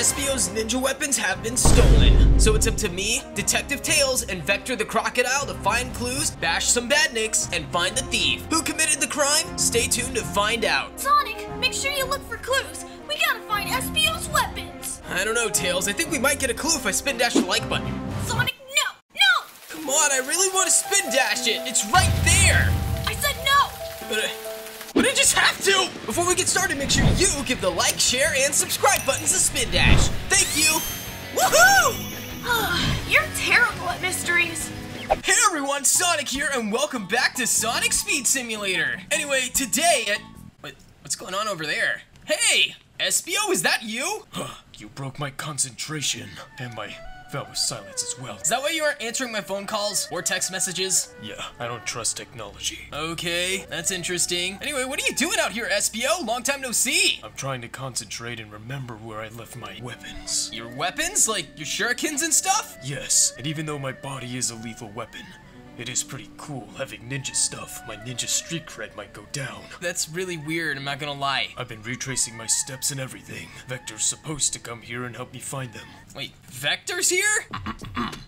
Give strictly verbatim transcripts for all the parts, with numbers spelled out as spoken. Espio's ninja weapons have been stolen. So it's up to me, Detective Tails, and Vector the Crocodile to find clues, bash some badniks, and find the thief. Who committed the crime? Stay tuned to find out. Sonic, make sure you look for clues. We gotta find Espio's weapons. I don't know, Tails. I think we might get a clue if I spin dash the like button. Sonic, no! No! Come on, I really want to spin dash it. It's right there. I said no! But... I But I just have to! Before we get started, make sure you give the like, share, and subscribe buttons a spin dash. Thank you! Woohoo! You're terrible at mysteries. Hey everyone, Sonic here, and welcome back to Sonic Speed Simulator. Anyway, today at... Wait, what's going on over there? Hey! Espio, is that you? You broke my concentration and my... that was silence as well. Is that why you aren't answering my phone calls or text messages? Yeah, I don't trust technology. Okay, that's interesting. Anyway, what are you doing out here, Espio? Long time no see. I'm trying to concentrate and remember where I left my weapons. Your weapons? Like your shurikens and stuff? Yes, and even though my body is a lethal weapon, it is pretty cool having ninja stuff. My ninja street cred might go down. That's really weird, I'm not gonna lie. I've been retracing my steps and everything. Vector's supposed to come here and help me find them. Wait, Vector's here?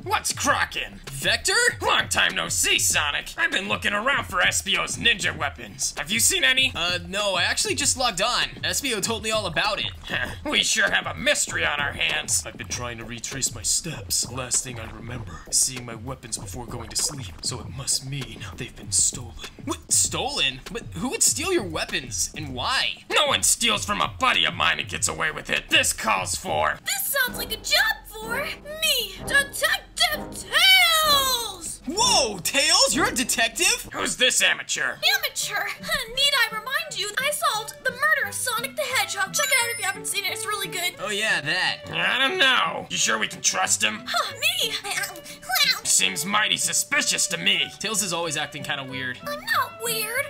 What's crockin'? Vector? Long time no see, Sonic. I've been looking around for Espio's ninja weapons. Have you seen any? Uh, no, I actually just logged on. Espio told me all about it. We sure have a mystery on our hands. I've been trying to retrace my steps. The last thing I remember is seeing my weapons before going to sleep. So it must mean they've been stolen. What? Stolen? But who would steal your weapons, and why? No one steals from a buddy of mine and gets away with it. This calls for... This sounds like a job for me, Detective Tails! Whoa, Tails, you're a detective? Who's this amateur? Amateur? Need I remind you, I solved the murder of Sonic the Hedgehog. Check it out if you haven't seen it, it's really good. Oh yeah, that. I don't know. You sure we can trust him? Huh, me? Seems mighty suspicious to me. Tails is always acting kind of weird. I'm not weird.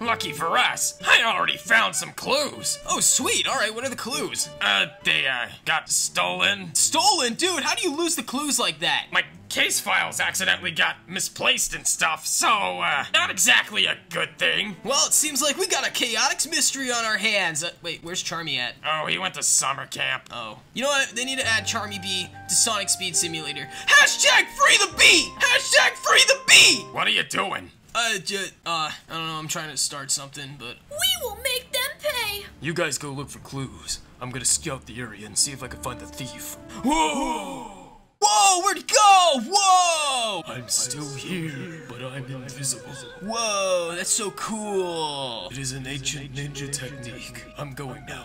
Lucky for us, I already found some clues. Oh, sweet. All right, what are the clues? Uh, they, uh, got stolen. Stolen? Dude, how do you lose the clues like that? My case files accidentally got misplaced and stuff, so, uh, not exactly a good thing. Well, it seems like we got a Chaotix mystery on our hands. Uh, wait, where's Charmy at? Oh, he went to summer camp. Oh. You know what? They need to add Charmy B to Sonic Speed Simulator. Hashtag free the bee! Hashtag free the bee! What are you doing? Uh, just, uh, I don't know, I'm trying to start something, but... We will make them pay! You guys go look for clues. I'm gonna scout the area and see if I can find the thief. Whoa! Whoa, where'd he go? Whoa! I'm still here, but I'm invisible. Whoa, that's so cool. It is an ancient ninja technique. I'm going now.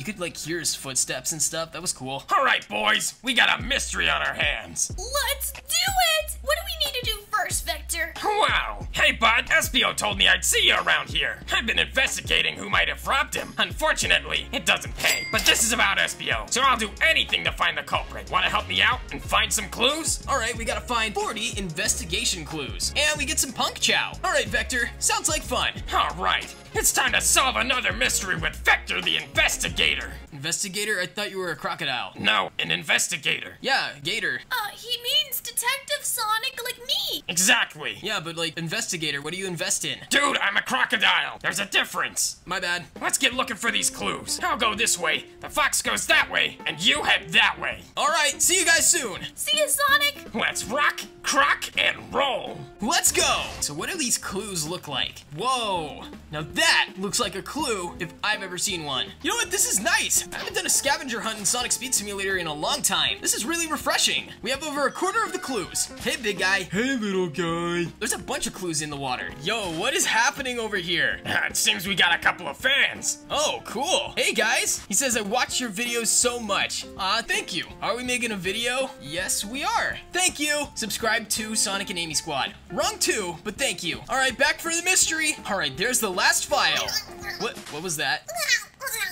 You could, like, hear his footsteps and stuff. That was cool. All right, boys, we got a mystery on our hands. Let's do it! What do we need to do first, Vector? Wow. Hey, bud, Espio told me I'd see you around here. I've been investigating who might have robbed him. Unfortunately, it doesn't pay, but this is about Espio, so I'll do anything to find the culprit. Want to help me out and find some clues? All right, we gotta find forty investigation clues, and we get some punk chow. All right, Vector, sounds like fun. All right. It's time to solve another mystery with Vector the Investigator. Investigator? I thought you were a crocodile. No, an investigator. Yeah, gator. Uh, he means Detective Sonic, like me. Exactly. Yeah, but like, investigator, what do you invest in? Dude, I'm a crocodile. There's a difference. My bad. Let's get looking for these clues. I'll go this way, the fox goes that way, and you head that way. All right, see you guys soon. See you, Sonic. Let's rock, croc, and roll. Let's go. So what do these clues look like? Whoa. Now that looks like a clue if I've ever seen one. You know what? This is nice. I haven't done a scavenger hunt in Sonic Speed Simulator in a long time. This is really refreshing. We have over a quarter of the clues. Hey, big guy. Hey, little guy. There's a bunch of clues in the water. Yo, what is happening over here? It seems we got a couple of fans. Oh, cool. Hey, guys. He says, I watch your videos so much. Ah, uh, thank you. Are we making a video? Yes, we are. Thank you. Subscribe to Sonic and Amy Squad. Wrong two, but thank you. All right, back for the mystery. All right, there's the last file. What? What was that?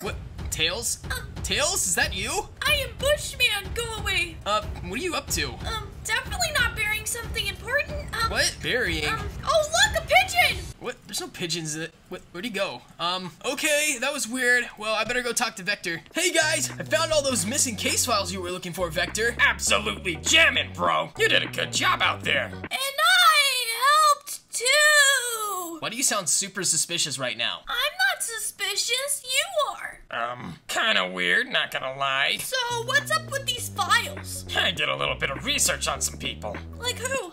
What? Tails? Um, Tails, is that you? I am Bushman, go away. Uh, what are you up to? Um, definitely not burying something important. Um, what? Burying? Um, oh, look, a pigeon! What? There's no pigeons in it. What? Where'd he go? Um, okay, that was weird. Well, I better go talk to Vector. Hey, guys, I found all those missing case files you were looking for, Vector. Absolutely jamming, bro. You did a good job out there. And I helped, too. Why do you sound super suspicious right now? I'm not suspicious. You are. Um, kinda weird, not gonna lie. So, what's up with these files? I did a little bit of research on some people. Like who?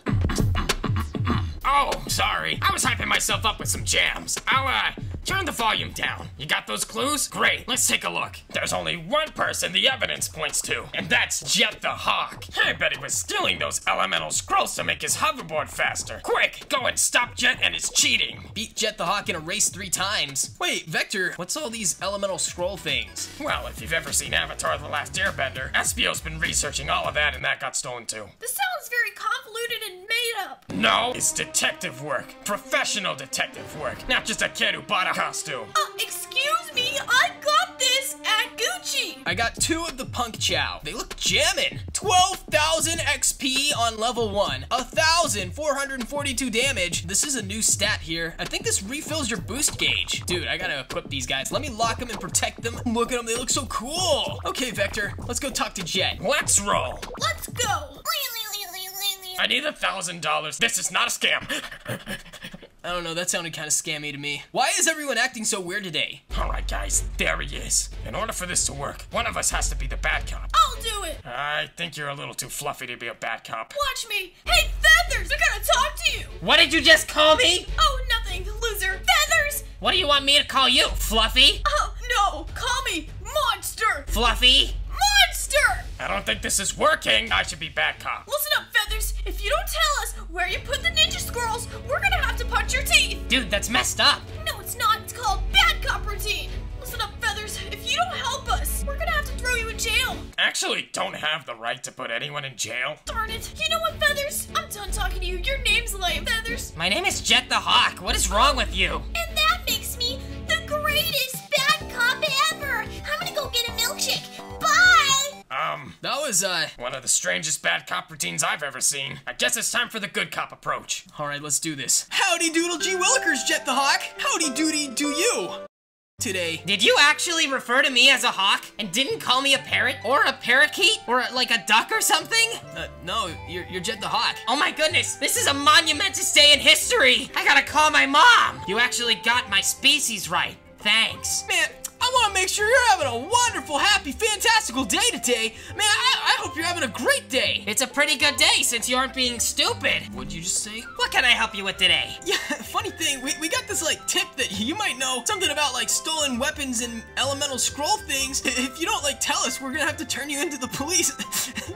Oh, sorry. I was hyping myself up with some jams. I'll, uh, turn the volume down. You got those clues? Great, let's take a look. There's only one person the evidence points to, and that's Jet the Hawk. I bet he was stealing those elemental scrolls to make his hoverboard faster. Quick, go and stop Jet and his cheating. Beat Jet the Hawk in a race three times. Wait, Vector, what's all these elemental scroll things? Well, if you've ever seen Avatar the Last Airbender, Espio's been researching all of that, and that got stolen too. This sounds very convoluted and made up. No, it's detective work. Professional detective work. Not just a kid who bought a costume. Uh, excuse me, I got this at Gucci. I got two of the punk chow. They look jammin'. twelve thousand X P on level one, one thousand four hundred forty-two damage. This is a new stat here. I think this refills your boost gauge. Dude, I gotta equip these guys. Let me lock them and protect them. Look at them, they look so cool. Okay, Vector, let's go talk to Jet. Let's roll. Let's go. I need a thousand dollars. This is not a scam. I don't know, that sounded kind of scammy to me. Why is everyone acting so weird today? Alright guys, there he is. In order for this to work, one of us has to be the bad cop. I'll do it! I think you're a little too fluffy to be a bad cop. Watch me! Hey, Feathers, I gotta talk to you! What did you just call me? Oh, nothing, loser. Feathers! What do you want me to call you, Fluffy? Oh, no, call me Monster! Fluffy? Monster! I don't think this is working. I should be bad cop. Listen up, Feathers. If you don't tell us where you put the ninja squirrels, we're gonna have to punch your teeth. Dude, that's messed up. No, it's not. It's called bad cop routine. Listen up, Feathers. If you don't help us, we're gonna have to throw you in jail. I actually don't have the right to put anyone in jail. Darn it. You know what, Feathers? I'm done talking to you. Your name's lame, Feathers. My name is Jet the Hawk. What is wrong with you? And that makes me the greatest bad cop ever. I'm gonna go get a milkshake. Um, that was, uh... one of the strangest bad cop routines I've ever seen. I guess it's time for the good cop approach. Alright, let's do this. Howdy doodle G Willikers, Jet the Hawk! Howdy doody do you! Today. Did you actually refer to me as a hawk and didn't call me a parrot or a parakeet or a, like a duck or something? Uh, no, you're, you're Jet the Hawk. Oh my goodness, this is a monumentous day in history! I gotta call my mom! You actually got my species right. Thanks. Man. I want to make sure you're having a wonderful, happy, fantastical day today. Man, I, I hope you're having a great day. It's a pretty good day since you aren't being stupid. What'd you just say? What can I help you with today? Yeah, funny thing, we, we got this, like, tip that you might know. Something about, like, stolen weapons and elemental scroll things. If you don't, like, tell us, we're gonna have to turn you into the police.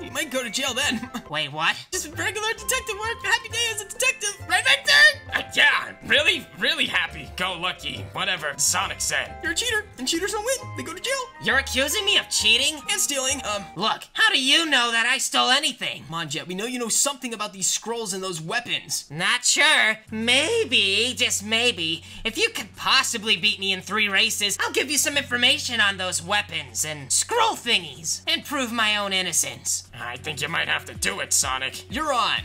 You might go to jail then. Wait, what? Just regular detective work. Happy day as a detective. Right, Vector? Uh, yeah, I'm really, really happy. Go lucky. Whatever Sonic said. You're a cheater. And cheaters don't win. They go to jail. You're accusing me of cheating? And stealing. Um, look, how do you know that I stole anything? Come on, Jet, we know you know something about these scrolls and those weapons. Not sure. Maybe, just maybe, if you could possibly beat me in three races, I'll give you some information on those weapons and scroll thingies and prove my own innocence. I think you might have to do it, Sonic. You're on.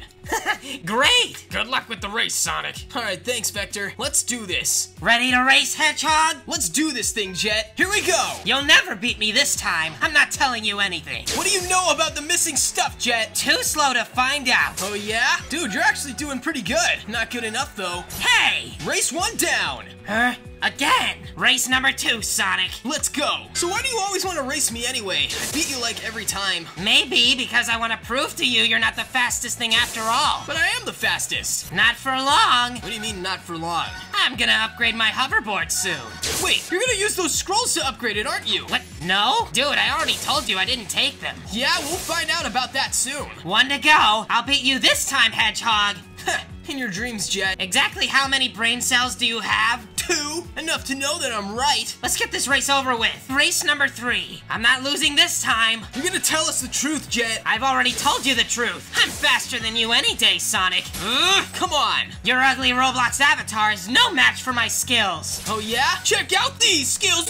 Great! Good luck with the race, Sonic. Alright, thanks, Vector. Let's do this. Ready to race, Hedgehog? Let's do this thing, Jet. Here we go! You'll never beat me this time. I'm not telling you anything. What do you know about the missing stuff, Jet? Too slow to find out. Oh, yeah? Dude, you're actually doing pretty good. Not good enough, though. Hey! Race one down! Huh? Again! Race number two, Sonic. Let's go. So why do you always want to race me anyway? I beat you like every time. Maybe because I want to prove to you you're not the fastest thing after all. But I am the fastest. Not for long. What do you mean not for long? I'm gonna upgrade my hoverboard soon. Wait, you're gonna use those scrolls to upgrade it, aren't you? What? No? Dude, I already told you I didn't take them. Yeah, we'll find out about that soon. One to go. I'll beat you this time, Hedgehog. In your dreams, Jet. Exactly how many brain cells do you have? Two. Enough to know that I'm right. Let's get this race over with. Race number three. I'm not losing this time. You're gonna tell us the truth, Jet. I've already told you the truth. I'm faster than you any day, Sonic. Ugh, come on. Your ugly Roblox avatar is no match for my skills. Oh yeah? Check out these skills.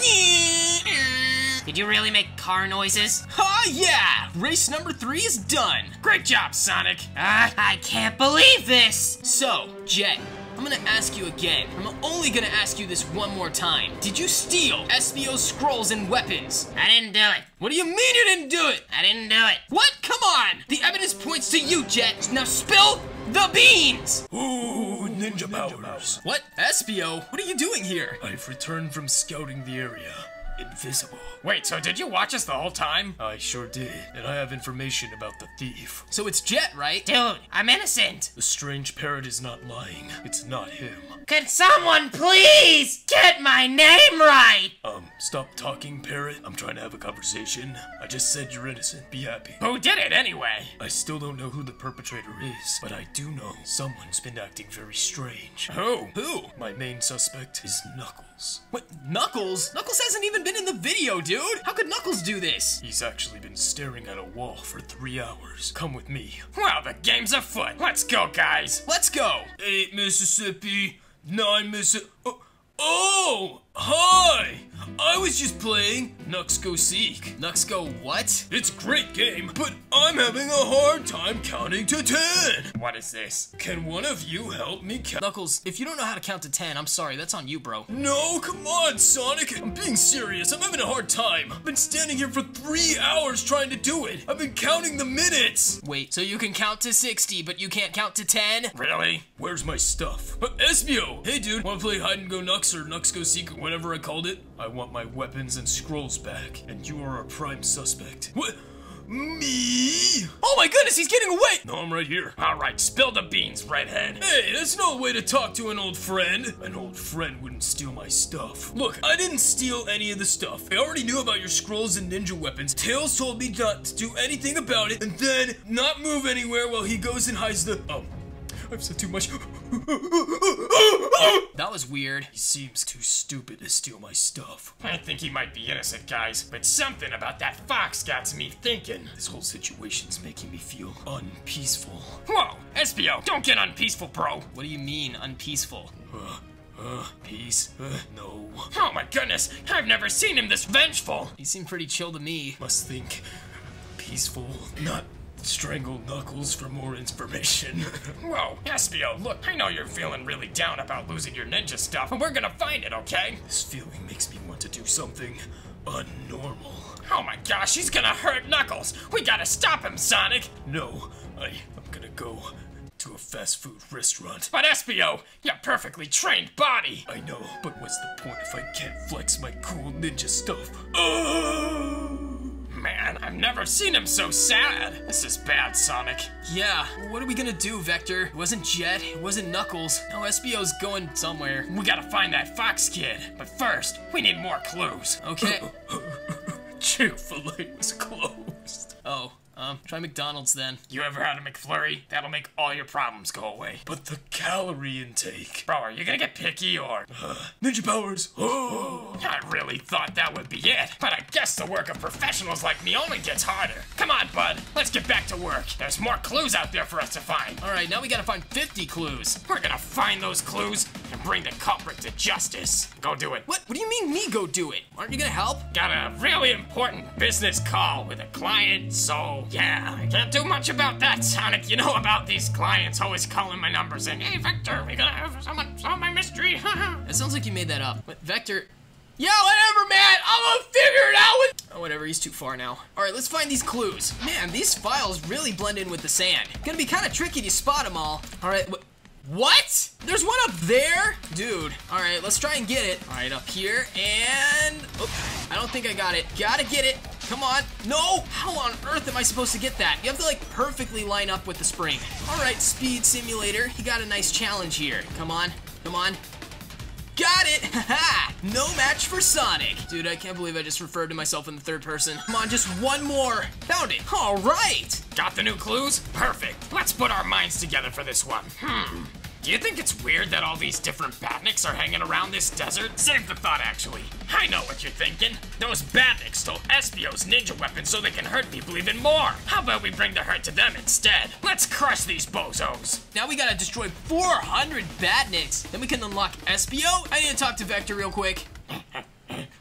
Did you really make car noises? Ah, oh, yeah! Race number three is done. Great job, Sonic. Uh, I can't believe this. So, Jet, I'm gonna ask you again. I'm only gonna ask you this one more time. Did you steal Espio's scrolls and weapons? I didn't do it. What do you mean you didn't do it? I didn't do it. What? Come on! The evidence points to you, Jet. Now spill the beans! Ooh, ninja, ninja powers. powers. What? Espio? What are you doing here? I've returned from scouting the area. invisible. Wait, so did you watch us the whole time? I sure did, and I have information about the thief. So it's Jet, right? Dude, I'm innocent. The strange parrot is not lying. It's not him. Could someone please get my name right? Um, stop talking, parrot. I'm trying to have a conversation. I just said you're innocent. Be happy. Who did it anyway? I still don't know who the perpetrator is, but I do know someone's been acting very strange. Who? Who? My main suspect is Knuckles. What? Knuckles? Knuckles hasn't even been in the video, dude! How could Knuckles do this? He's actually been staring at a wall for three hours. Come with me. Wow, the game's afoot. Let's go, guys. Let's go. Eight Mississippi, nine Mississippi. Oh. Oh! Hi! I was just playing Nux Go Seek. Nux Go what? It's a great game, but I'm having a hard time counting to ten! What is this? Can one of you help me count? Knuckles, if you don't know how to count to ten, I'm sorry, that's on you, bro. No, come on, Sonic! I'm being serious, I'm having a hard time. I've been standing here for three hours trying to do it. I've been counting the minutes! Wait, so you can count to sixty, but you can't count to ten? Really? Where's my stuff? But Espio! Hey, dude, wanna play Hide and Go Nux? Or Nux Go Seek, whatever I called it. I want my weapons and scrolls back, and you are a prime suspect. What? Me? Oh my goodness, he's getting away! No, I'm right here. Alright, spill the beans, redhead. Hey, that's no way to talk to an old friend. An old friend wouldn't steal my stuff. Look, I didn't steal any of the stuff. I already knew about your scrolls and ninja weapons. Tails told me not to do anything about it, and then not move anywhere while he goes and hides the- Oh. I've said too much. That was weird. He seems too stupid to steal my stuff. I think he might be innocent, guys, but something about that fox got me thinking. This whole situation's making me feel unpeaceful. Whoa, Espio, don't get unpeaceful, bro. What do you mean, unpeaceful? Uh. Uh, peace? Uh, no. Oh my goodness, I've never seen him this vengeful. He seemed pretty chill to me. Must think peaceful, not strangle Knuckles for more information. Whoa, Espio, look, I know you're feeling really down about losing your ninja stuff, and we're gonna find it, okay? This feeling makes me want to do something unnormal. Oh my gosh, he's gonna hurt Knuckles! We gotta stop him, Sonic! No, I, I'm gonna go to a fast food restaurant. But Espio, your perfectly trained body! I know, but what's the point if I can't flex my cool ninja stuff? Oh! Man, I've never seen him so sad. This is bad, Sonic. Yeah, what are we gonna do, Vector? It wasn't Jet, it wasn't Knuckles. Now Espio's going somewhere. We gotta find that fox kid. But first, we need more clues. Okay. Chick-fil-A was closed. Oh, um, try McDonald's then. You ever had a McFlurry? That'll make all your problems go away. But the calorie intake. Bro, are you gonna get picky or? Uh, ninja powers. Oh. I really thought that would be it, but I guess the work of professionals like me only gets harder. Come on, bud, let's get back to work. There's more clues out there for us to find. All right, now we gotta find fifty clues. We're gonna find those clues and bring the culprit to justice. Go do it. What? What do you mean me go do it? Aren't you gonna help? Got a really important business call with a client, so yeah, I can't do much about that, Sonic. You know about these clients always calling my numbers and, hey, Vector, we gotta have someone solve my mystery. It sounds like you made that up. But Vector. Yeah, whatever, man! I'm gonna figure it out with- Oh, whatever, he's too far now. Alright, let's find these clues. Man, these files really blend in with the sand. Gonna be kinda tricky to spot them all. Alright, wh- What? There's one up there? Dude, alright, let's try and get it. Alright, up here, and... Oh, I don't think I got it. Gotta get it. Come on. No! How on earth am I supposed to get that? You have to, like, perfectly line up with the spring. Alright, Speed Simulator, you got a nice challenge here. Come on, come on. Got it! Haha! No match for Sonic. Dude, I can't believe I just referred to myself in the third person. Come on, just one more. Found it. All right. Got the new clues? Perfect. Let's put our minds together for this one. Hmm. Do you think it's weird that all these different badniks are hanging around this desert? Save the thought, actually. I know what you're thinking. Those badniks stole Espio's ninja weapons so they can hurt people even more. How about we bring the hurt to them instead? Let's crush these bozos. Now we gotta destroy four hundred badniks. Then we can unlock Espio? I need to talk to Vector real quick.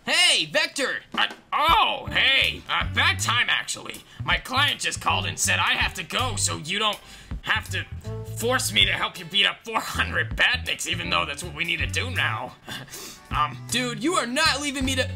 Hey, Vector! Uh, oh, hey! Uh, bad time, actually. My client just called and said I have to go so you don't have to force me to help you beat up four hundred badniks, even though that's what we need to do now. um, Dude, you are not leaving me to-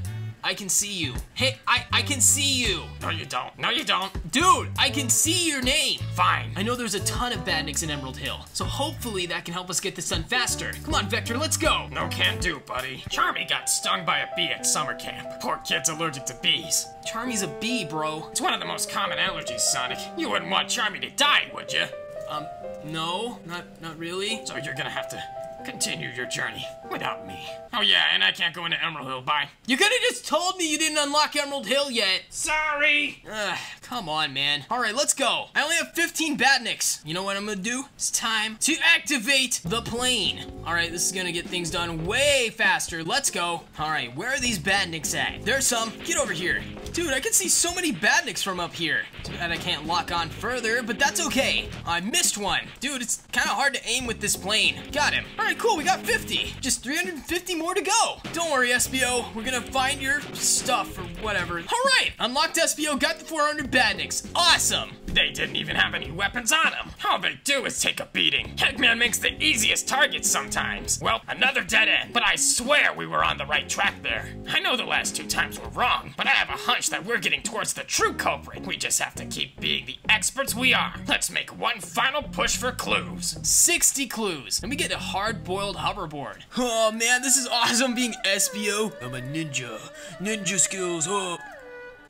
I can see you. Hey, I, I can see you. No, you don't. No, you don't. Dude, I can see your name. Fine. I know there's a ton of badniks in Emerald Hill, so hopefully that can help us get this done faster. Come on, Vector, let's go. No can do, buddy. Charmy got stung by a bee at summer camp. Poor kid's allergic to bees. Charmy's a bee, bro. It's one of the most common allergies, Sonic. You wouldn't want Charmy to die, would you? Um, no, not, not really. So you're gonna have to continue your journey without me. Oh yeah, and I can't go into Emerald Hill, bye. You could've just told me you didn't unlock Emerald Hill yet. Sorry! Ugh, come on, man. All right, let's go. I only have fifteen badniks. You know what I'm gonna do? It's time to activate the plane. All right, this is gonna get things done way faster. Let's go. All right, where are these badniks at? There's some. Get over here. Dude, I can see so many badniks from up here. Too bad I can't lock on further, but that's okay. I missed one. Dude, it's kind of hard to aim with this plane. Got him. All right, cool, we got fifty. Just three hundred fifty more to go. Don't worry, Espio. We're gonna find your stuff or whatever. All right, unlocked Espio, got the four hundred badniks. Awesome. They didn't even have any weapons on them. All they do is take a beating. Eggman makes the easiest targets sometimes. Well, another dead end, but I swear we were on the right track there. I know the last two times were wrong, but I have a hunch that we're getting towards the true culprit. We just have to keep being the experts we are. Let's make one final push for clues. sixty clues, and we get a hard-boiled hoverboard. Oh man, this is awesome being Espio. I'm a ninja. Ninja skills up.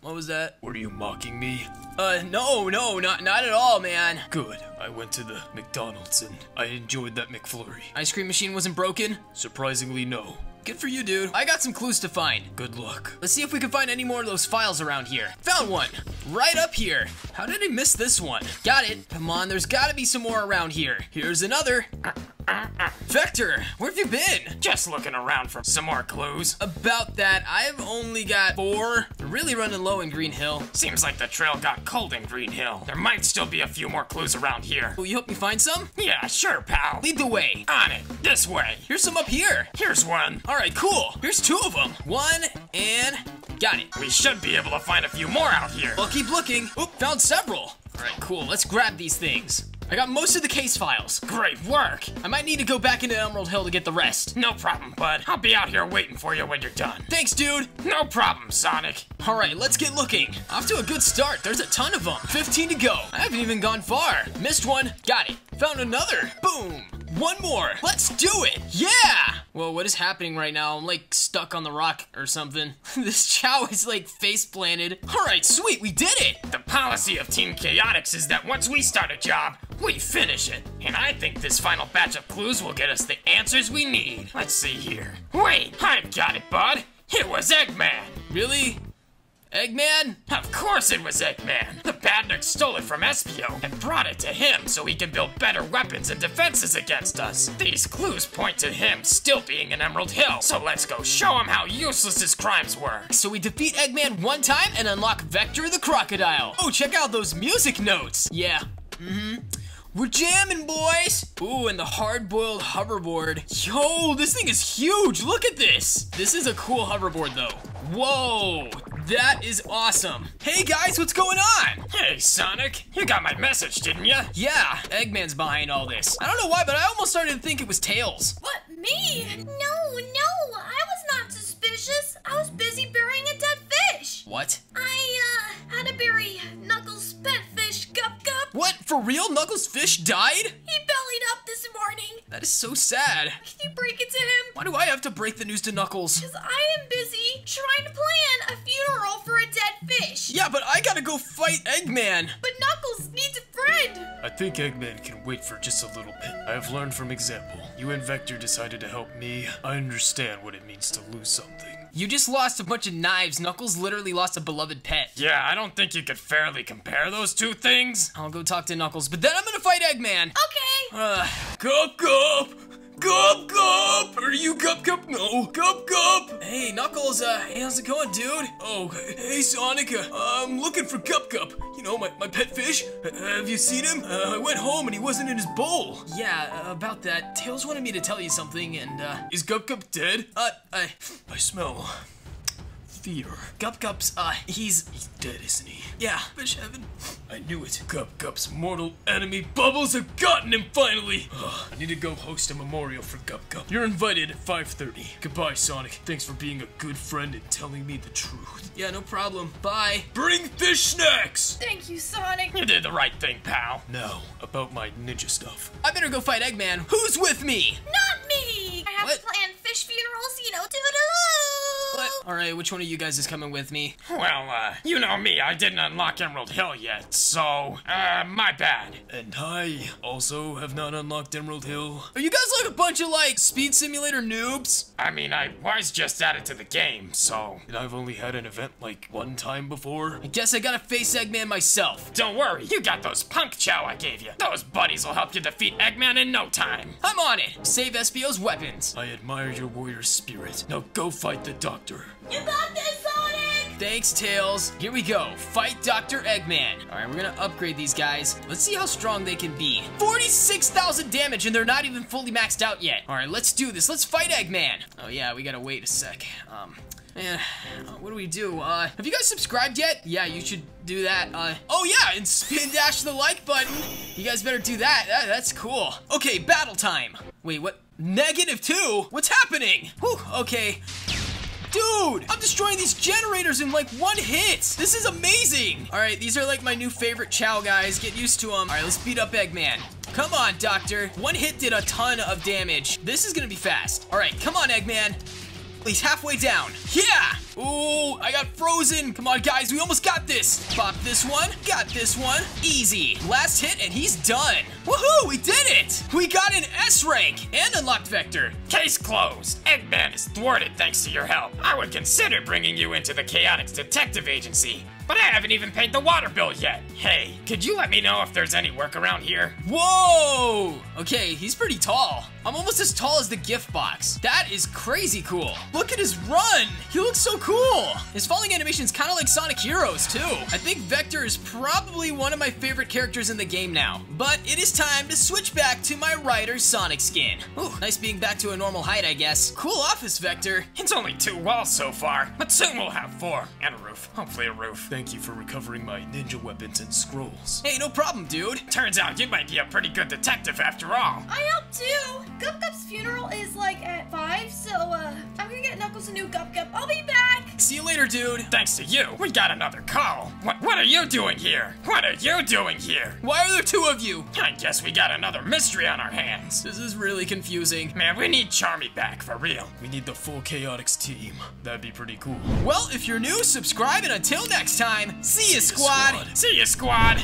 What was that? Were you mocking me? Uh, no, no, not not at all, man. Good. I went to the McDonald's and I enjoyed that McFlurry. Ice cream machine wasn't broken? Surprisingly, no. Good for you, dude. I got some clues to find. Good luck. Let's see if we can find any more of those files around here. Found one. Right up here. How did I miss this one? Got it. Come on, there's gotta be some more around here. Here's another. Vector, where have you been? Just looking around for some more clues. About that, I've only got four. They're really running low in Green Hill. Seems like the trail got cold in Green Hill. There might still be a few more clues around here. Will you help me find some? Yeah, sure, pal. Lead the way. On it. This way. Here's some up here. Here's one. All right, cool. Here's two of them. One and got it. We should be able to find a few more out here. I'll keep looking. Oop, found several. All right, cool. Let's grab these things. I got most of the case files. Great work. I might need to go back into Emerald Hill to get the rest. No problem, bud. I'll be out here waiting for you when you're done. Thanks, dude. No problem, Sonic. All right, let's get looking. Off to a good start. There's a ton of them. fifteen to go. I haven't even gone far. Missed one. Got it. Found another. Boom. One more. Let's do it. Yeah. Whoa, what is happening right now? I'm like stuck on the rock or something. This Chow is like face planted. All right, sweet. We did it. The policy of Team Chaotix is that once we start a job, we finish it. And I think this final batch of clues will get us the answers we need. Let's see here. Wait, I've got it, bud. It was Eggman. Really? Eggman? Of course it was Eggman. The badnik stole it from Espio and brought it to him so he can build better weapons and defenses against us. These clues point to him still being in Emerald Hill, so let's go show him how useless his crimes were. So we defeat Eggman one time and unlock Vector the Crocodile. Oh, check out those music notes. Yeah, mm-hmm. We're jamming, boys! Ooh, and the hard-boiled hoverboard. Yo, this thing is huge! Look at this! This is a cool hoverboard, though. Whoa! That is awesome. Hey guys, what's going on? Hey Sonic, you got my message, didn't you? Yeah, Eggman's behind all this. I don't know why, but I almost started to think it was Tails. What, me? No, no, I was not suspicious. I was busy burying a dead fish. What? I, uh, had to bury Knuckles' pet fish, Gup Gup. What, for real? Knuckles' fish died? He bellied up this morning. That is so sad. Can you break it to him? Why do I have to break the news to Knuckles? Because I am busy trying to plan a funeral for a dead fish. Yeah, but I gotta go fight Eggman. But Knuckles needs a friend. I think Eggman can wait for just a little bit. I have learned from example. You and Vector decided to help me. I understand what it means to lose something. You just lost a bunch of knives. Knuckles literally lost a beloved pet. Yeah, I don't think you could fairly compare those two things. I'll go talk to Knuckles, but then I'm gonna fight Eggman. Okay. Uh, Gup Gup. Gup Gup! Are you Gup Gup? No. Gup Gup! Hey, Knuckles, uh, hey, how's it going, dude? Oh, hey, Sonic, uh, I'm looking for Gup Gup. You know, my, my pet fish. Uh, have you seen him? Uh, I went home and he wasn't in his bowl. Yeah, uh, about that, Tails wanted me to tell you something, and, uh, is Gup Gup dead? Uh, I... I smell... fever. Gup Gup's, uh, he's, he's dead, isn't he? Yeah, fish heaven. I knew it. Gup Gup's mortal enemy Bubbles have gotten him finally. Ugh, I need to go host a memorial for Gup Gup. You're invited at five thirty. Goodbye, Sonic. Thanks for being a good friend and telling me the truth. Yeah, no problem. Bye. Bring fish snacks! Thank you, Sonic. You did the right thing, pal. No, about my ninja stuff. I better go fight Eggman. Who's with me? Not me! I have what? Planned fish funerals, you know, doo-doo! What? Alright, which one of you guys is coming with me? Well, uh, you know me, I didn't unlock Emerald Hill yet, so, uh, my bad. And I also have not unlocked Emerald Hill. Are you guys like a bunch of, like, Speed Simulator noobs? I mean, I was just added to the game, so... And I've only had an event, like, one time before. I guess I gotta face Eggman myself. Don't worry, you got those punk chow I gave you. Those buddies will help you defeat Eggman in no time. I'm on it. Save Espio's weapons. I admire your warrior spirit. Now go fight the doctor. You got this, Sonic! Thanks, Tails. Here we go. Fight Doctor Eggman. All right, we're gonna upgrade these guys. Let's see how strong they can be. forty-six thousand damage, and they're not even fully maxed out yet. All right, let's do this. Let's fight Eggman. Oh, yeah, we gotta wait a sec. Um... Man, what do we do? Uh, have you guys subscribed yet? Yeah, you should do that. Uh, oh yeah, and spin dash the like button. You guys better do that. that. That's cool. Okay, battle time. Wait, what? Negative two? What's happening? Whew, okay. Dude, I'm destroying these generators in like one hit. This is amazing. All right, these are like my new favorite chow guys. Get used to them. All right, let's beat up Eggman. Come on, Doctor. One hit did a ton of damage. This is gonna be fast. All right, come on, Eggman. He's halfway down. Yeah! Ooh, I got frozen. Come on, guys. We almost got this. Pop this one. Got this one. Easy. Last hit, and he's done. Woohoo! We did it! We got an S rank and unlocked Vector. Case closed. Eggman is thwarted thanks to your help. I would consider bringing you into the Chaotix Detective Agency, but I haven't even paid the water bill yet. Hey, could you let me know if there's any work around here? Whoa! Okay, he's pretty tall. I'm almost as tall as the gift box. That is crazy cool. Look at his run! He looks so cool! His falling animation's kind of like Sonic Heroes, too. I think Vector is probably one of my favorite characters in the game now. But it is time to switch back to my Rider Sonic skin. Ooh, nice being back to a normal height, I guess. Cool office, Vector. It's only two walls so far, but soon we'll have four. And a roof. Hopefully a roof. Thank you for recovering my ninja weapons and scrolls. Hey, no problem, dude. Turns out you might be a pretty good detective after all. I helped too. Gup Gup's funeral is like at five, so uh, I'm gonna get Knuckles a new Gup Gup. I'll be back. See you later, dude. Thanks to you, we got another call. What, what are you doing here? What are you doing here? Why are there two of you? I guess we got another mystery on our hands. This is really confusing. Man, we need Charmy back, for real. We need the full Chaotix team. That'd be pretty cool. Well, if you're new, subscribe, and until next time, see ya, squad. See ya, squad.